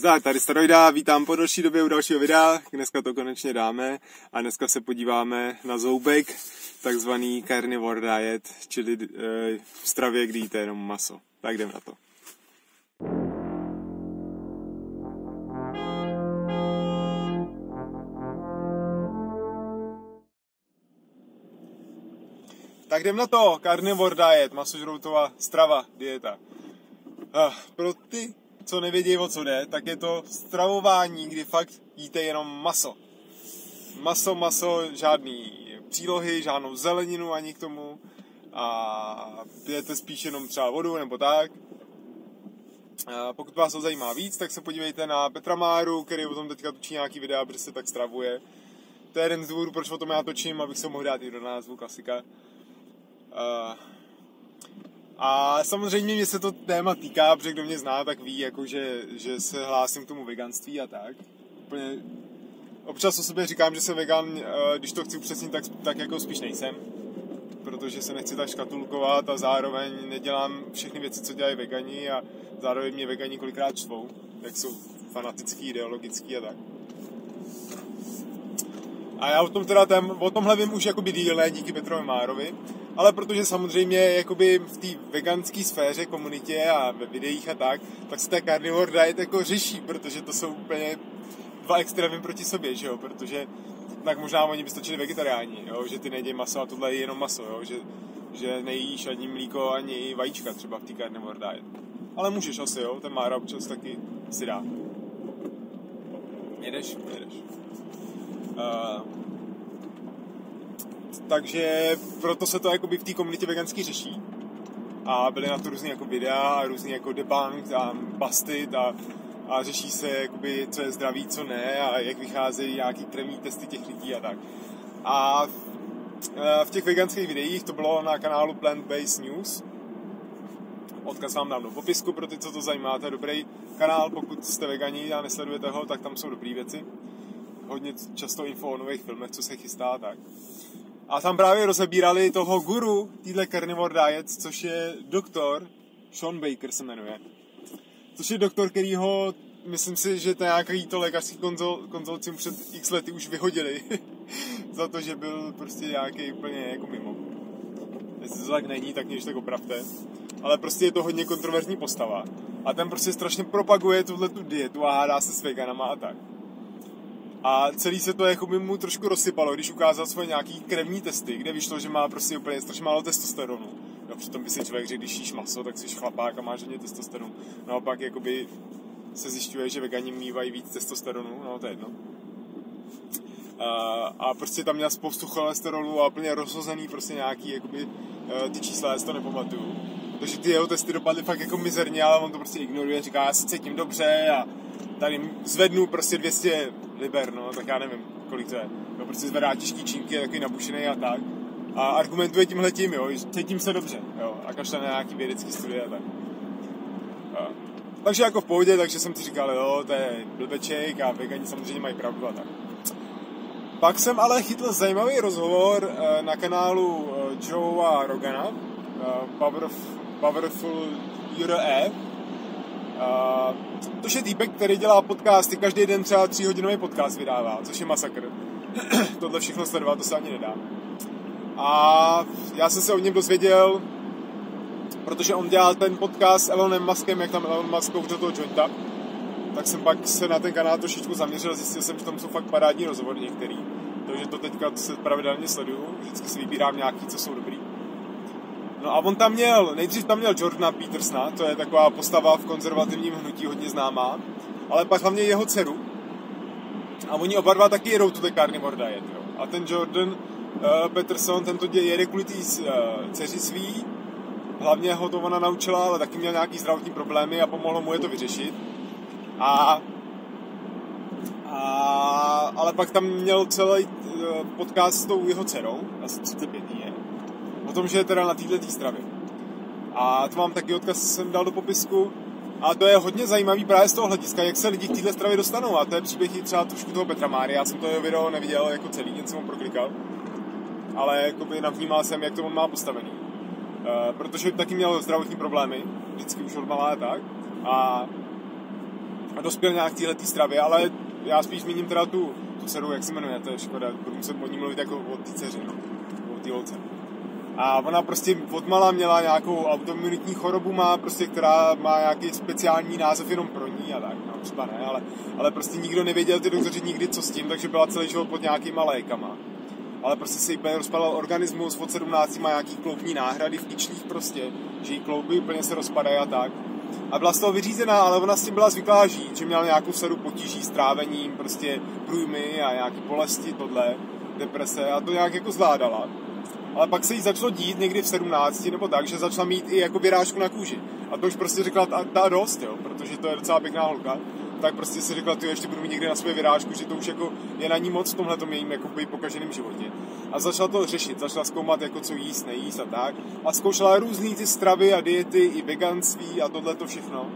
Zdar, tady Staroida, vítám po další době u dalšího videa, dneska to konečně dáme a dneska se podíváme na zoubek, takzvaný Carnivore Diet, čili v stravě, kdy jíte jenom maso. Tak jdeme na to. Tak jdeme na to, Carnivore Diet, masožroutová strava, dieta. Pro ty, co nevědějí, o co jde, tak je to stravování, kdy fakt jíte jenom maso. Maso, žádný přílohy, žádnou zeleninu ani k tomu. A pijete spíš jenom třeba vodu nebo tak. A pokud vás to zajímá víc, tak se podívejte na Petra Máru, který o tom teďka točí nějaký videa, protože se tak stravuje. To je jeden z důvodů, proč o tom já točím, abych se mohl dát i do názvu, klasika. A samozřejmě mě se to téma týká, protože kdo mě zná, tak ví, jako že se hlásím k tomu veganství a tak. Úplně občas o sobě říkám, že jsem vegan, když to chci upřesnit, tak jako spíš nejsem. Protože se nechci tak škatulkovat a zároveň nedělám všechny věci, co dělají vegani a zároveň mě vegani kolikrát čtvou, jak jsou fanatický, ideologický a tak. A já o tomhle vím už jakoby dílné díky Petrovi Márovi, ale protože samozřejmě jakoby v té veganské sféře, komunitě a ve videích a tak se ta Carnivore Diet jako řeší, protože to jsou úplně dva extrémy proti sobě, že jo, protože tak možná oni by stačili vegetariáni, jo? Že ty nejdej maso a tohle je jenom maso, jo? Že nejíš ani mlíko, ani vajíčka třeba v té Carnivore Diet. Ale můžeš asi, jo, ten Mára občas taky si dá. Jedeš. Takže proto se to jakoby v té komunitě veganský řeší a byly na to různý jako videa a různý jako debunk a busted a řeší se jakoby, co je zdraví, co ne a jak vycházejí nějaký krevní testy těch lidí a tak. A v těch veganských videích to bylo na kanálu Plant Based News, odkaz vám dám do popisku pro ty, co to zajímá, to je dobrý kanál, pokud jste vegani a nesledujete ho, tak tam jsou dobrý věci. Hodně často info o nových filmech, co se chystá, tak. A tam právě rozebírali toho guru téhle Carnivore Diet, což je doktor, Sean Baker se jmenuje, což je doktor, kterýho, myslím si, že to nějaký to lékařský konzolcium před x lety už vyhodili za to, že byl prostě nějaký úplně jako mimo. Jestli to tak není, tak mě tak opravte. Ale prostě je to hodně kontroverzní postava. A ten prostě strašně propaguje tuhletu dietu a hádá se s veganama a tak. A celý se to jako by mu trošku rozsypalo, když ukázal svoje nějaký krevní testy, kde vyšlo, že má prostě úplně strašně málo testosteronu. No, přitom by si člověk řekl, když jíš maso, tak jsi chlapák a máš hodně testosteronu. Naopak jakoby se zjišťuje, že vegani mívají víc testosteronu, no to je jedno. A prostě tam měl spoustu cholesterolu a úplně rozhozený prostě nějaký, jakoby, ty čísla, já si to nepamatuju. Takže ty jeho testy dopadly fakt jako mizerně, ale on to prostě ignoruje, říká, já se cítím dobře a tady zvednu prostě 200 liber, no, tak já nevím, kolik to je. No, prostě zvedá těžký činky, je takový nabušený a tak. A argumentuje tímhletím, jo, cítím se dobře, jo, a každá na nějaký vědecký studie a tak. Takže jako v pohodě, takže jsem si říkal, jo, to je blbeček a vegani samozřejmě mají pravdu a tak. Pak jsem ale chytl zajímavý rozhovor na kanálu Joe Rogana, Powerful Euro. To je týpek, který dělá podcasty, každý den třeba 3-hodinový podcast vydává, což je masakr. Tohle všechno sledovat, to se ani nedá. A já jsem se o něm dozvěděl, protože on dělal ten podcast s Elonem Muskem, jak tam Elon Musk kouřil toho jointa, tak jsem pak se na ten kanál trošičku zaměřil, zjistil jsem, že tam jsou fakt parádní rozhovory některý. Takže to teďka se pravidelně sleduju, vždycky si vybírám nějaký, co jsou dobrý. No a on tam měl, nejdřív tam měl Jordana Petersona, to je taková postava v konzervativním hnutí hodně známá, ale pak hlavně jeho dceru. A oni oba dva taky jedou tuto Carnivore Diet, jo. A ten Jordan Peterson, ten to jede kvůli té dceři svý, hlavně ho to ona naučila, ale taky měl nějaký zdravotní problémy a pomohlo mu je to vyřešit. Ale pak tam měl celý podcast s tou jeho dcerou, asi 35 je. O tom, že je teda na této stravě. A to mám taky odkaz, jsem dal do popisku. A to je hodně zajímavý právě z toho hlediska, jak se lidi k této stravě dostanou. A to je příběh třeba trošku toho Petra Máry. Já jsem to jeho video neviděl jako celý, jen jsem ho proklikal. Ale jakoby navnímal jsem, jak to on má postavený. Protože taky měl zdravotní problémy, vždycky už od malá a tak. A a dospěl nějak k téhletý stravě, ale já spíš zmíním teda tu dceru, jak se jmenuje, to je škoda, budu muset o ní mluvit jako o té dceři, no, o té holce. A ona prostě odmala měla nějakou autoimunitní chorobu, má prostě, která má nějaký speciální název jenom pro ní a tak, no, třeba ne, ale prostě nikdo nevěděl, ty doktoři nikdy co s tím, takže byla celý život pod nějakýma lékama. Ale prostě se jí úplně rozpadal organismus, od 17 má nějaký kloubní náhrady v kyčlích prostě, že jí klouby úplně se rozpadají a tak. A byla z toho vyřízená, ale ona s tím byla zvyklá žít, že měla nějakou sadu potíží s trávením, prostě průjmy a nějaký bolesti, tohle, deprese a to nějak jako zvládala. Ale pak se jí začalo dít někdy v 17 nebo tak, že začala mít i jako vyrážku na kůži. A to už prostě řekla ta dost, jo, protože to je docela pěkná holka. Tak prostě si řekla, ty ještě budu mít někde na své vyrážku, že to už jako je na ní moc v tomhletom jejím jako pokaženém životě. A začala to řešit, začala zkoumat, jako co jíst, nejíst a tak. A zkoušela různý ty stravy a diety, i veganství a tohle to všechno.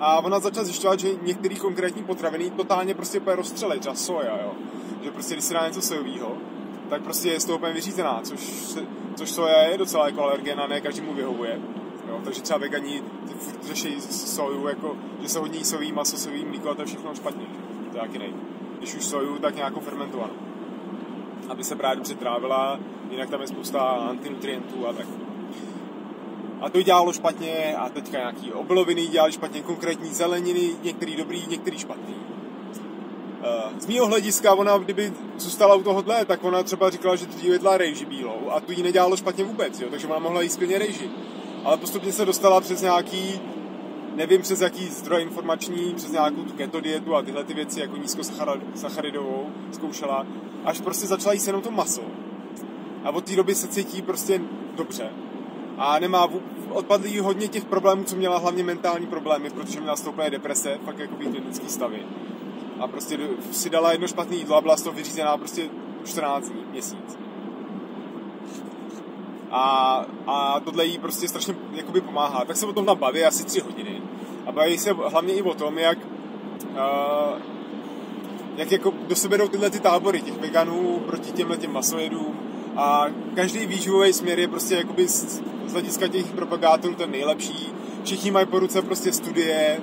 A ona začala zjišťovat, že některé konkrétní potraviny totálně prostě rozstřelej, třeba soja, jo. Že prostě když si dá něco sojovýho, tak prostě je z toho úplně vyřízená, což soja je docela jako alergen a ne každému vyhovuje. Jo, takže třeba vegani řeší soju, jako, že se hodně jí sojí maso, sojí mlíko a to je všechno špatně. To taky nejde. Když už soju, tak nějakou fermentovanou. Aby se právě dobře trávila, jinak tam je spousta antinutrientů a tak. A to dělalo špatně a teďka nějaký obiloviny dělali špatně, konkrétní zeleniny, některý dobrý, některý špatný. Z mýho hlediska, ona kdyby zůstala u tohohle, tak ona třeba říkala, že dříve jedla rejži bílou a tu jí nedělalo špatně vůbec, jo, takže ona mohla jíst klidně rejži. Ale postupně se dostala přes nějaký, nevím přes jaký zdroj informační, přes nějakou tu keto dietu a tyhle ty věci, jako nízkosacharidovou zkoušela, až prostě začala jíst jenom to maso. A od té doby se cítí prostě dobře. A nemá, odpadly jí hodně těch problémů, co měla, hlavně mentální problémy, protože měla stoupné deprese, pak jako klinické stavy. A prostě si dala jedno špatné jídlo a byla z toho vyřízená prostě 14 dní, měsíc. A tohle jí prostě strašně jakoby pomáhá. Tak se o tom tam baví asi 3 hodiny. A baví se hlavně i o tom, jak jako do sebe jdou tyhle ty tábory těch veganů proti těmhletěm masojedům. A každý výživový směr je prostě jakoby z hlediska těch propagátorů ten nejlepší. Všichni mají po ruce prostě studie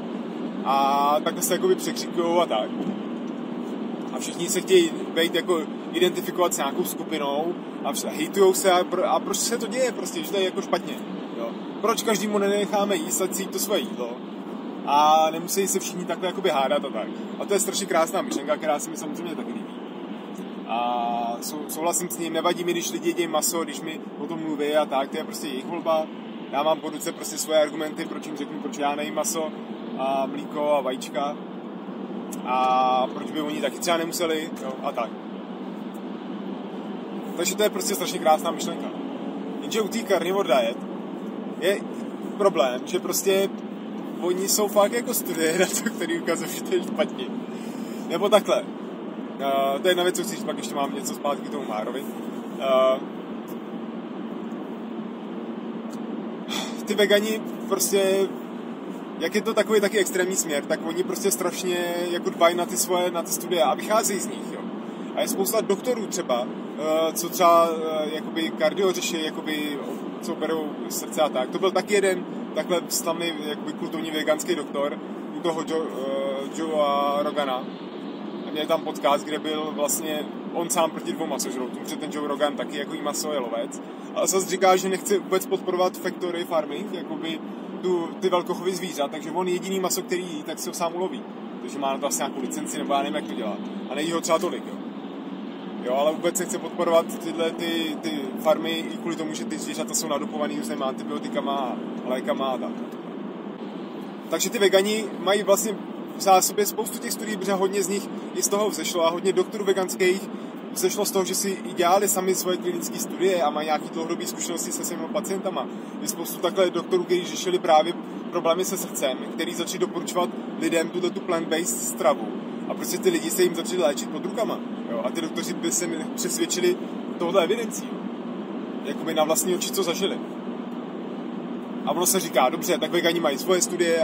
a takhle se jakoby překřikují a tak. A všichni se chtějí být jako identifikovat s nějakou skupinou a hejtujou se a proč se to děje prostě, že to je jako špatně, jo. Proč každému nenecháme jíst a cít to svoje jídlo a nemusí se všichni takhle jakoby hádat a tak. A to je strašně krásná myšlenka, která se mi samozřejmě taky líbí. A souhlasím s ním, nevadí mi, když lidi jedí maso, když mi o tom mluví a tak, to je prostě jejich volba. Já mám po ruce prostě svoje argumenty, proč jim řeknu, proč já nejím maso a mlíko a vajíčka a proč by oni taky třeba nemuseli, jo, a tak. Takže to je prostě strašně krásná myšlenka. Jenže u té Carnivore Diet je problém, že prostě oni jsou fakt jako studie na to, který ukazují, že to je špatně. Nebo takhle. To je jedna věc, co chci říct, pak ještě mám něco zpátky k tomu Márovi. Ty vegani prostě, jak je to takový taky extrémní směr, tak oni prostě strašně jako dbají na ty svoje, na ty studie a vycházejí z nich, jo. A je spousta doktorů třeba, co třeba jakoby kardio řeší, jakoby, co berou srdce a tak. To byl taky jeden takhle slavný jakoby kultovní veganský doktor u toho Joe Rogana. A měl tam podcast, kde byl vlastně on sám proti 2 masožroutům, protože ten Joe Rogan taky jako jí maso je lovec. A zase říká, že nechce vůbec podporovat factory farming, jakoby ty velkochovy zvířat, takže on jediný maso, který jí, tak si ho sám uloví. Takže má na to asi nějakou licenci, nebo já nevím, jak to dělá. A nejí ho třeba tolik, jo. Jo, ale vůbec nechce podporovat tyhle ty farmy i kvůli tomu, že ty zvířata jsou nadopovaný různýma antibiotikama a lékama a tak. Takže ty vegani mají vlastně v zásobě spoustu těch studií, protože hodně z nich i z toho vzešlo a hodně doktorů veganských vzešlo z toho, že si dělali sami svoje klinické studie a mají nějaké dlouhodobé zkušenosti se svými pacientama. Je spoustu takhle doktorů, kteří řešili právě problémy se srdcem, který začali doporučovat lidem tuto plant-based stravu. A prostě ty lidi se jim začali léčit pod rukama. Jo? A ty doktoři by se přesvědčili tohle evidencí. Jakoby na vlastní oči, co zažili. A ono se říká, dobře, tak vegani mají svoje studie,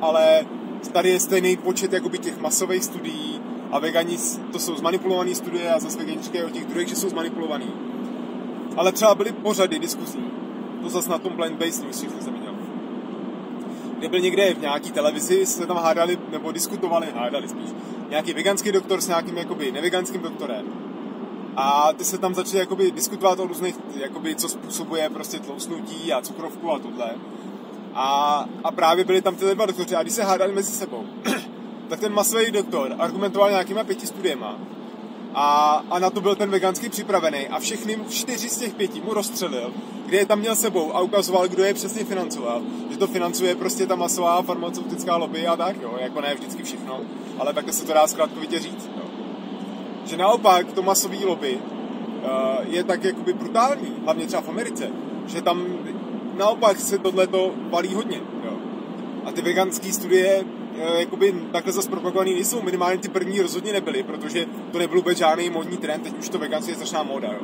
ale tady je stejný počet jakoby těch masových studií a vegani to jsou zmanipulované studie a zase veganičky od těch druhých, že jsou zmanipulovaný. Ale třeba byly pořady diskuzí. To zase na tom Plant Based News, byl někde v nějaký televizi, se tam hádali, nebo diskutovali spíš, nějaký veganský doktor s nějakým jakoby neveganským doktorem. A ty se tam začali jakoby diskutovat o různých, jakoby, co způsobuje prostě tloustnutí a cukrovku a tohle. A právě byli tam tyhle dva doktoři a když se hádali mezi sebou, tak ten masový doktor argumentoval nějakýma 5 studiema a na to byl ten veganský připravený a všechny 4 z těch 5 mu rozstřelil, kde je tam měl sebou a ukazoval, kdo je přesně financoval, že to financuje prostě ta masová farmaceutická lobby a tak, jo, jako ne vždycky všechno, ale takhle se to dá zkrátkovitě říct, jo. Že naopak to masový lobby je tak jakoby brutální, hlavně třeba v Americe, že tam naopak se tohleto valí hodně, jo. A ty veganské studie jakoby takhle zase propagovaný nejsou, minimálně ty první rozhodně nebyly, protože to nebyl vůbec žádný modní trend, teď už to veganství je strašná móda, jo.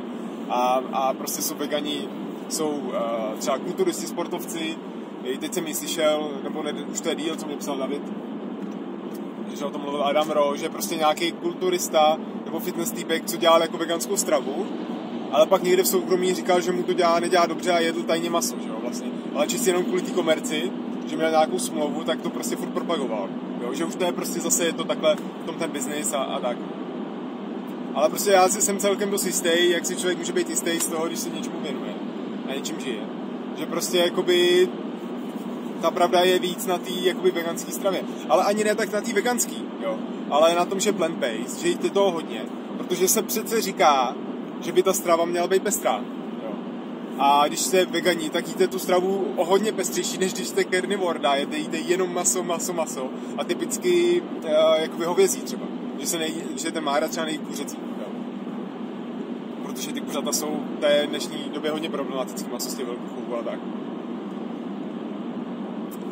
A prostě jsou vegani, jsou třeba kulturisti, sportovci, teď jsem ji slyšel, nebo ne, už to je díl, co mě psal David, že o tom mluvil Adam Ro, že prostě nějaký kulturista nebo fitness týpek, co dělal jako veganskou stravu, ale pak někde v soukromí říkal, že mu to nedělá dobře a jedl tajně maso, že jo, vlastně. Ale čistě jenom kvůli té komerci, že měl nějakou smlouvu, tak to prostě furt propagoval, jo, že už to je prostě zase, je to takhle v tom ten biznis a tak. Ale prostě já jsem celkem dost jistý, jak si člověk může být jistý z toho, když se něčemu věnuje a něčím žije. Že prostě jakoby ta pravda je víc na té jakoby veganské stravě. Ale ani ne tak na té veganské, jo, ale na tom, že plant-based, že jde toho hodně, protože se přece říká, že by ta strava měla být pestrá. Jo. A když jste vegani, tak jíte tu stravu o hodně pestřejší, než když jste carnivore diet, jíte jenom maso a typicky jakoby hovězí třeba. Že ten Mára třeba nejí kuřecí. Jo. Protože ty kuřata jsou v té dnešní době hodně problematický maso s těmi velkou a tak.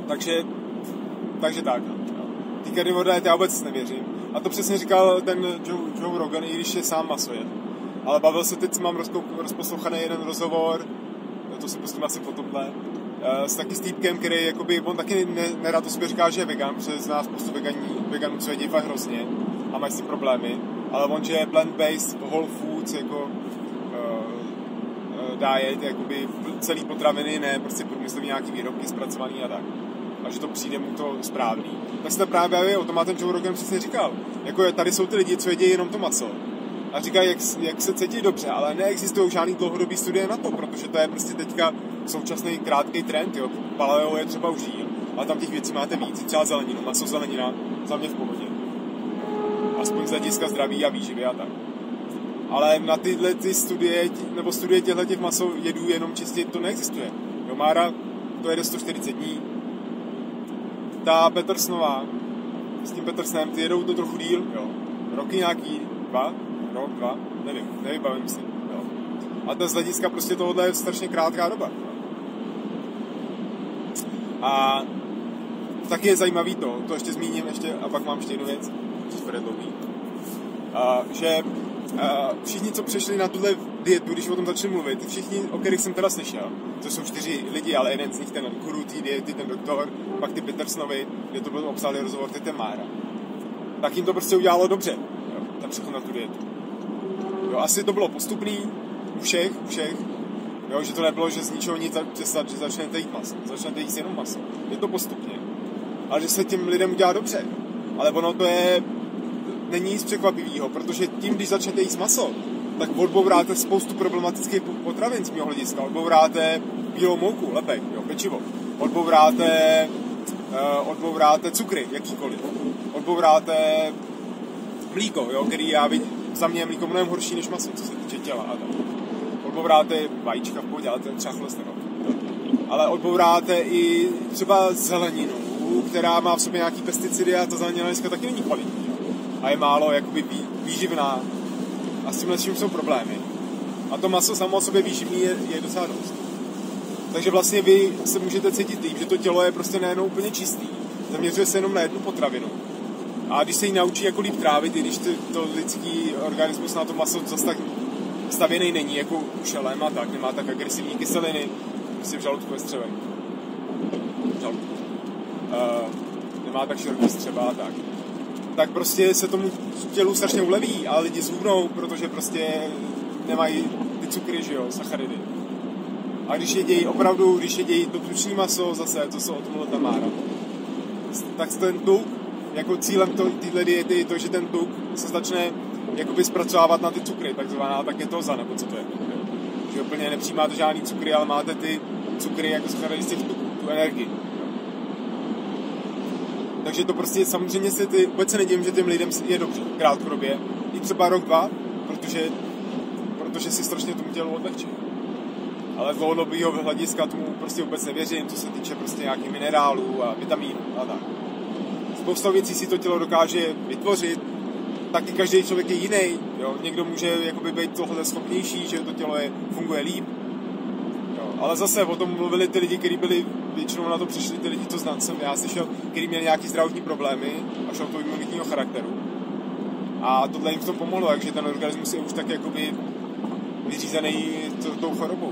Takže tak. Jo. Ty carnivore diet já vůbec nevěřím. A to přesně říkal ten Joe Rogan, i když je sám maso jed. Ale bavil se teď, mám rozposlouchaný jeden rozhovor, to si pustím asi po tomhle, s taky týpkem, který jakoby, on taky nerad o sobě říká, že je vegan, protože zná spoustu veganů, co jedí fakt hrozně a mají s tím problémy, ale on, že je plant-based, whole foods, jako diet, jakoby celý potraviny, ne, prostě průmyslový nějaký výrobky zpracovaný a tak. A že to přijde mu to správný. Tak se to právě o tom a ten Joe Rogan přesně říkal. Jako tady jsou ty lidi, co jedí jenom to maso. A říkají, jak se cítí dobře, ale neexistují žádný dlouhodobý studie na to, protože to je prostě teďka současný krátký trend, jo. Paleo je třeba už díl, ale tam těch věcí máte víc, třeba zeleninu, maso, zelenina, za mě v pohodě. Aspoň z hlediska zdraví a výživy a tak. Ale na tyhle ty studie, nebo studie těchto maso jedů jenom čistě, to neexistuje. Jo, Mára, to jede 140 dní. Ta Petersonová, s tím Petersonem, ty jedou to trochu díl, jo. Roky nějaký, dva, nevybavím si. Jo. A to z hlediska prostě tohohle je strašně krátká doba. A taky je zajímavý to ještě zmíním a pak mám ještě jednu věc, což bude dlouhý. Všichni, co přešli na tuhle dietu, když o tom začali mluvit, všichni, o kterých jsem teda slyšel, to jsou 4 lidi, ale jeden z nich, ten guru té diety, ten doktor, pak ty Petersonovi, kde to byl obsáhlý rozhovor, teď ten Mára. Tak jim to prostě udělalo dobře. Tam přechod na tu dietu. Jo, asi to bylo postupný u všech, jo, že to nebylo, že z ničeho nic přestat, že začnete jít maso, začnete jít jenom maso. Je to postupně. Ale že se tím lidem udělá dobře. Ale ono to je, není nic překvapivého, protože tím, když začnete jít maso, tak odbouráte spoustu problematických potravin z mého hlediska. Odbouráte bílou mouku, lepek, jo, pečivo. Odbouráte cukry, jakýkoliv. Odbouráte mlíko, jo, který já vidím, za mě je mlíko mnohem horší než maso, co se týče těla a tak. Odbouráte vajíčka v pohodě, ale to je třeba cholesterol. Ale odbouráte i třeba zeleninu, která má v sobě nějaký pesticidy a ta zelenina dneska taky není kvalitní. A je málo jakoby výživná a s tímhle vším jsou problémy. A to maso samo o sobě výživný je docela dost. Takže vlastně vy se můžete cítit líp, že to tělo je prostě nejenom úplně čistý, zaměřuje se jenom na jednu potravinu. A když se ji naučí jako líp trávit, i když to lidský organismus na to maso zase tak stavěný není, jako u šelem a tak, nemá tak agresivní kyseliny, prostě v žaludku je střevek. Nemá tak široký střeva a tak. Tak prostě se tomu tělu strašně uleví a lidi zhubnou, protože prostě nemají ty cukry, že jo, sacharidy. A když jedějí opravdu, když jedějí to tučné maso, zase, co se odmluvil ta Mára, tak ten tuk, jako cílem téhle diety je to, že ten tuk se začne jakoby zpracovávat na ty cukry, takzvaná taketoza, nebo co to je. Že úplně nepřijímáte žádný cukry, ale máte ty cukry jako z těch tuků, tu energii. Takže to prostě samozřejmě se ty, vůbec se nedivím, že těm lidem je dobře, krátkodobě. I třeba rok, dva, protože si strašně tomu tělu odlehčí. Ale z dlouhodobého hlediska tomu prostě vůbec nevěřím, co se týče prostě nějakých minerálů a vitamínů a tak. Spousta věcí si to tělo dokáže vytvořit, taky každý člověk je jiný. Jo? Někdo může jakoby být tohle schopnější, že to tělo je, funguje líp. Jo? Ale zase o tom mluvili ty lidi, kteří byli, většinou na to přišli ty lidi, co znám jsem já slyšel, kteří měli nějaké zdravotní problémy až autoimunitního charakteru. A tohle jim v tom pomohlo, takže ten organismus je už tak jakoby vyřízený tou chorobou.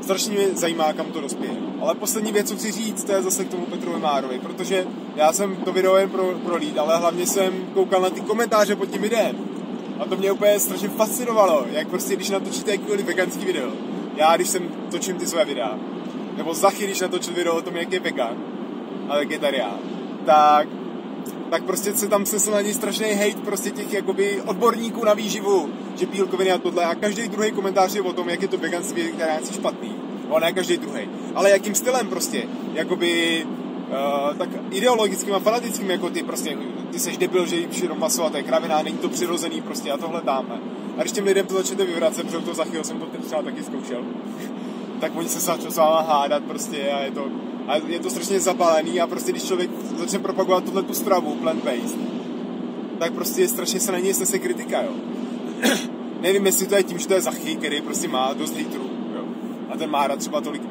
Strašně mě zajímá, kam to dospěje. Ale poslední věc, co chci říct, to je zase k tomu Petrovi Márovi, protože já jsem to video jen prolít, ale hlavně jsem koukal na ty komentáře pod tím videem. A to mě úplně strašně fascinovalo, jak prostě, když natočíte jakýkoliv veganský video. Já, když jsem točím ty své videa, nebo Zachy, když natočil video o tom, jak je vegan a vegetarián, tak prostě se tam sesl na něj strašný hejt prostě těch jakoby odborníků na výživu, že bílkoviny a tohle, a každý druhý komentář je o tom, jak je to veganství, které je špatný. No ne každý druhý, ale jakým stylem prostě, jakoby tak ideologickým a fanatickým, jako ty prostě, ty seš debil, že jíš jenom maso a to je kravina, není to přirozený prostě a tohle dáme. A když těm lidem to začnete vyvracet, protože to Zachyho jsem to třeba taky zkoušel, tak oni se s váma hádat prostě a je to strašně zabalený a prostě když člověk začne propagovat tuhletu stravu, plant-based, tak prostě strašně se na něj snese kritika, jo. Nevím, jestli to je tím, že to je Zachy, který prostě má dost hejtrů, jo. A ten Mára třeba tolik.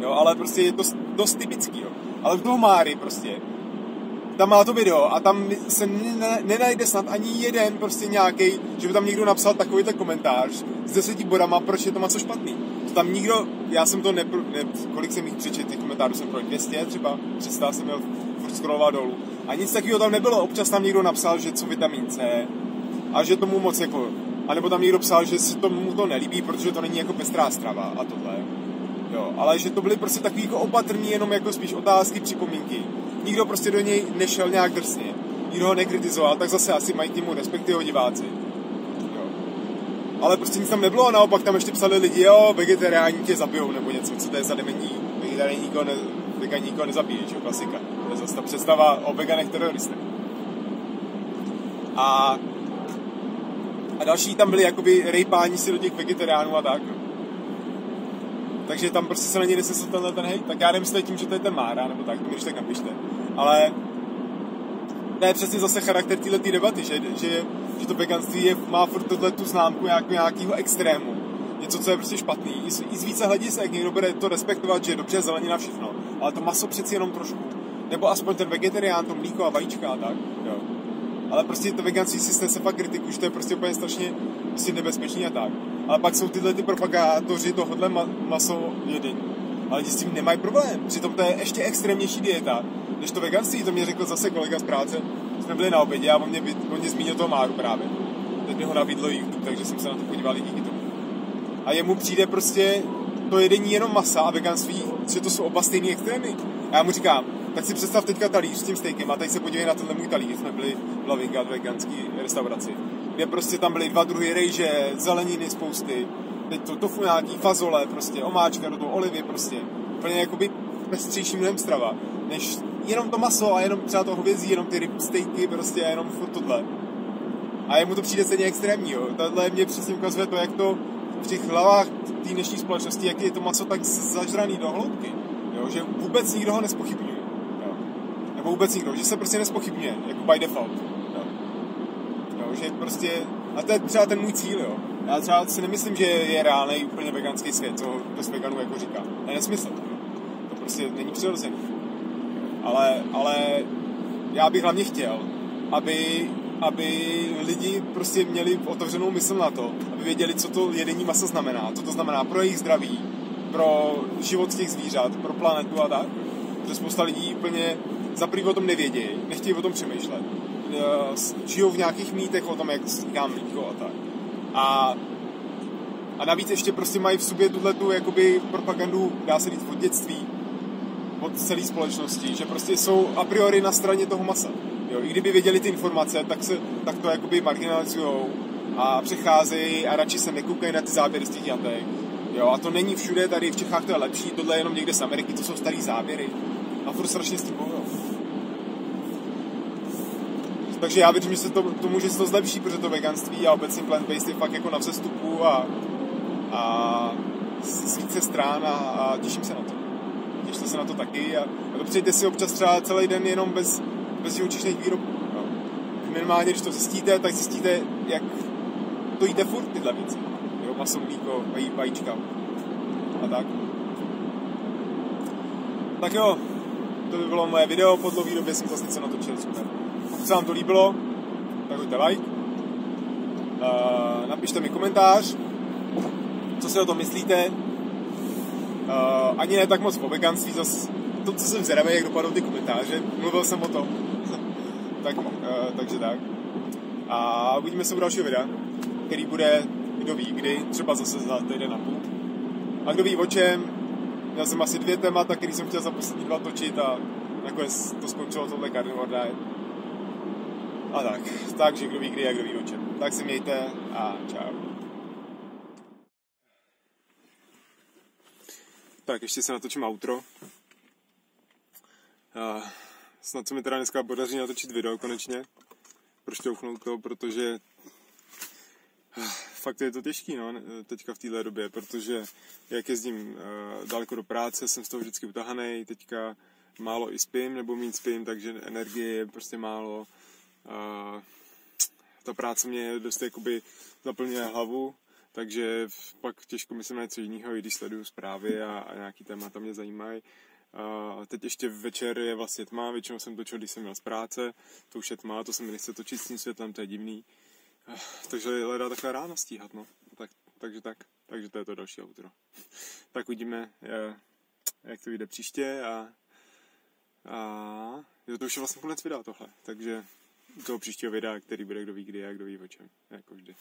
Jo, ale prostě je to dost typický, jo. Ale v toho Máry prostě, tam má to video a tam se nenajde snad ani jeden prostě nějaký, že by tam někdo napsal takovýto komentář s 10 bodama, proč je to maso špatný. To tam nikdo, já jsem to kolik jsem jich přečetl, těch komentářů jsem pro 200 třeba, 300 jsem měl furt scrollovat dolů. A nic takového tam nebylo, občas tam někdo napsal, že co vitamin C a že tomu moc jako, anebo tam někdo psal, že se tomu to nelíbí, protože to není jako pestrá strava a tohle. Jo, ale že to byly prostě takový jako opatrný, jenom jako spíš otázky, připomínky. Nikdo prostě do něj nešel nějak drsně. Nikdo ho nekritizoval, tak zase asi mají k němu respekt jeho diváci. Jo. Ale prostě nic tam nebylo a naopak tam ještě psali lidi, jo, vegetariáni tě zabijou nebo něco, co to je za demení. Vegetarián nikoho nezabije, že jo, klasika. To je zase ta představa o veganech teroristech. A další tam byly jakoby rejpání si do těch vegetariánů a tak. Takže tam prostě se na něj nesesl ten hejt. Tak já nemyslím tím, že to je ten Mára, nebo tak, to mi když tak napište. Ale to je přesně zase charakter této debaty, že to veganství má furt tohletu známku nějakého extrému. Něco, co je prostě špatný. I z více hledisek někdo bude to respektovat, že je dobře zelenina všechno, ale to maso přeci jenom trošku. Nebo aspoň ten vegetarián, to mlíko a vajíčka a tak. Jo. Ale prostě to veganství si se fakt kritiku, že to je prostě úplně strašně prostě nebezpečný a tak. Ale pak jsou tyhle ty propagátoři tohodle maso jedení. Ale lidi s tím nemají problém. Přitom to je ještě extrémnější dieta než to veganství. To mě řekl zase kolega z práce. Jsme byli na obědě a on mě zmínil toho Máru právě. Teď mi ho nabídlo YouTube, takže jsem se na to podíval i díky tomu. A jemu přijde prostě to jedení jenom masa a veganství, že to jsou oba stejný extrémy. A já mu říkám, tak si představ teďka talíř s tím stejkem a teď se podívej na tenhle můj talíř. Jsme byli v Lavinga veganské restauraci, kde prostě tam byly dva druhy rejže, zeleniny spousty, teď to tofu nějaký, fazole, prostě, omáčka, do toho olivy, prostě. Úplně jakoby pestřejší mnohem strava, než jenom to maso a jenom třeba to hovězí, jenom ty rybstejky, prostě a jenom tohle. A jemu to přijde stejně extrémní, jo. Tohle mě přesně ukazuje to, jak to v těch hlavách té dnešní společnosti, jak je to maso tak zažraný do hloubky, jo, že vůbec nikdo ho nespochybňuje. Jo. Nebo vůbec nikdo, že se prostě nespochybňuje, jako by default. Že prostě, a to je třeba ten můj cíl, jo. Já třeba si nemyslím, že je reálný úplně veganský svět, co dost veganů jako říká. To je nesmysl. To prostě není přirozený. Ale já bych hlavně chtěl, aby lidi prostě měli otevřenou mysl na to, aby věděli, co to jedení masa znamená, co to znamená pro jejich zdraví, pro život těch zvířat, pro planetu a tak. Protože spousta lidí úplně zaprý o tom nevědějí, nechtějí o tom přemýšlet. Žijou v nějakých mýtech o tom, jak říkám mlíko a tak. A A navíc ještě prostě mají v sobě tuhletu jakoby propagandu, dá se říct, od dětství, od celé společnosti, že prostě jsou a priori na straně toho masa. Jo, i kdyby věděli ty informace, tak to jakoby marginalizujou a přecházejí a radši se nekoukají na ty záběry z těch jatek. Jo, a to není všude, tady v Čechách to je lepší, tohle je jenom někde z Ameriky, to jsou starý záběry. A furt strašně strukují. Takže já věřím, že se to může se to zlepší, protože to veganství a obecně plant-based je fakt jako na vzestupu a z více strán a těším se na to. Těšte se na to taky a to přejte si občas třeba celý den jenom bez živočišných výrobků. No. Minimálně, když to zjistíte, tak zjistíte, jak to jíte furt tyhle věci. Jo, maso, mlíko, vajíčka a tak. Tak jo, to by bylo moje video, po dlouhé době jsem zase něco natočil, super. Pokud se vám to líbilo, tak hoďte like, napište mi komentář, co si o tom myslíte, ani ne tak moc o veganství, zase to, co jsem zvědavý, jak dopadou ty komentáře, mluvil jsem o tom, takže tak. A uvidíme se u dalšího videa, který bude, kdo ví kdy, třeba zase za týden a půl. A kdo ví o čem, měl jsem asi 2 témata, který jsem chtěl za poslední 2 točit a nakonec to skončilo tohle Carnivore Diet. A tak, takže kdo ví kdy a kdo ví o čem. Tak si mějte a čau. Tak, ještě se natočím outro. Snad se mi teda dneska podaří natočit video konečně. Prošťouchnout to, protože fakt je to těžký, no, teďka v této době, protože jak jezdím daleko do práce, jsem z toho vždycky utahanej, teďka málo i spím, nebo méně spím, takže energie je prostě málo. Ta práce mě dost jakoby naplňuje hlavu, takže pak těžko myslím na něco jiného, i když sleduju zprávy a nějaký témata mě zajímají. Teď ještě večer je vlastně tma, většinou jsem točil, když jsem měl z práce, to už je tma, to se mi nechce točit s tím světlem, to je divný. Takže hledá takhle ráno stíhat, no. Takže to je to další outro. Tak uvidíme, jak to vyjde příště a jo, to už je vlastně konec videa tohle, takže toho příštího videa, který bude kdo ví kdy a kdo ví o čem, jako vždy.